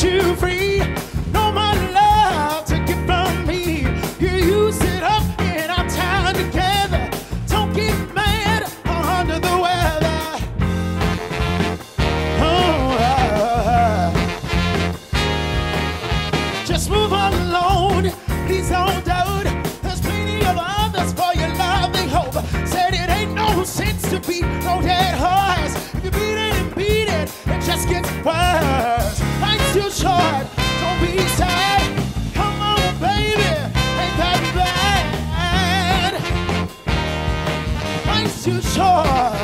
set you free. No more love to get from me. You use it up in our time together. Don't get mad or under the weather. Oh, just move on alone, please don't doubt. There's plenty of others for your love and hope. Said it ain't no sense to beat no dead horse. If you beat it and beat it, it just gets worse. Life's too short, don't be sad. Come on, baby, ain't that bad. Life's too short,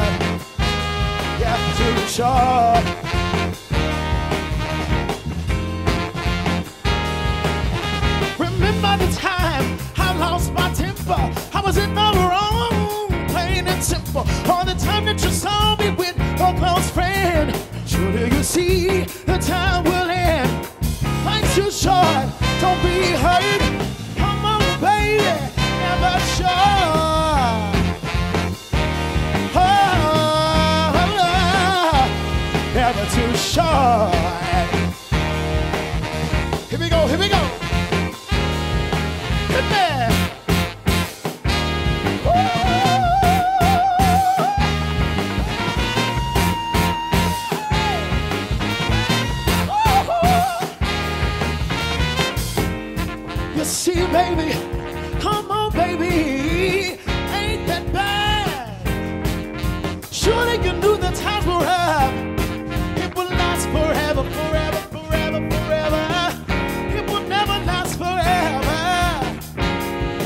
yeah, too short. Remember the time I lost my temper. I was in the wrong, plain and simple. All the time that you saw me with a close friend. Surely you see the time will end. Life's too short, don't be hurt. Come on, baby, never sure. Oh, never too short. Here we go, here we go. Good man. See, baby, come on, baby, ain't that bad. Surely you knew the times were up. It will last forever, forever, forever, forever. It will never last forever.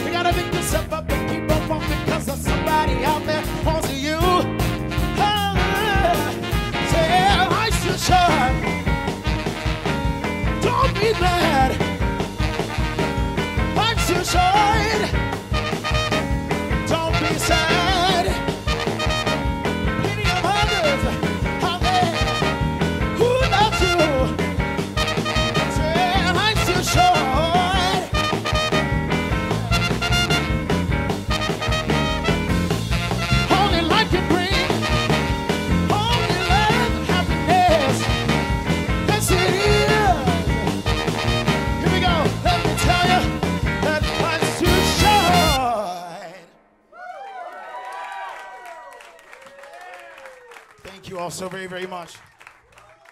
You gotta pick yourself up and keep on walking, because there's somebody out there wants to you. Say, I should shine. Don't be mad. Don't be sad. Any of others out there who love you, say life's too short. Only life can bring, only love and happiness. Yes, it is. Here we go. Let me tell you. Thank you all so very, very much.